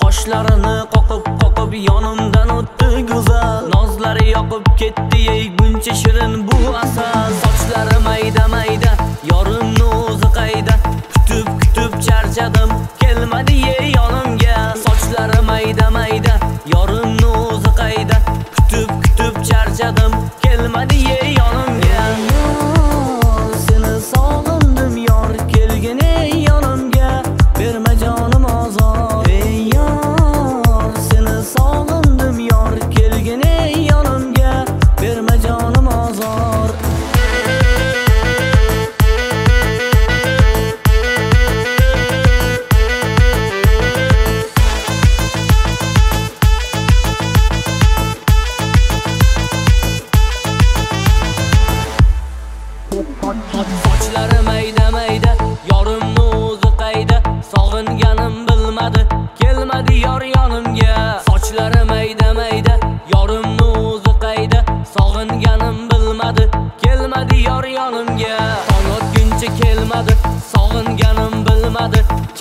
Qoshlarini qoqib yonimdan o'tdi go'zal, nozlari yoqib ketdi buncha shirin bu asal. Sochlari mayda, yorimni o'zi qayda, kutib charchadim, kelmadi yonimga. Sochlari mayda, yorimni o'zi qayda, kutib charchadim, kelmadi yonimga. Seni sog'indim yor, kelgin yonimga, berma jonim ozor. Sochlari mayda, yorimni o'zi qayda, sog'inganim bilmadi, kelmadi yor yonimga. Sochlari mayda, yorimni o'zi qayda, sog'inganim bilmadi, kelmadi yor yonimga. Tong otguncha kelmadi, sog'inganim bilmadi.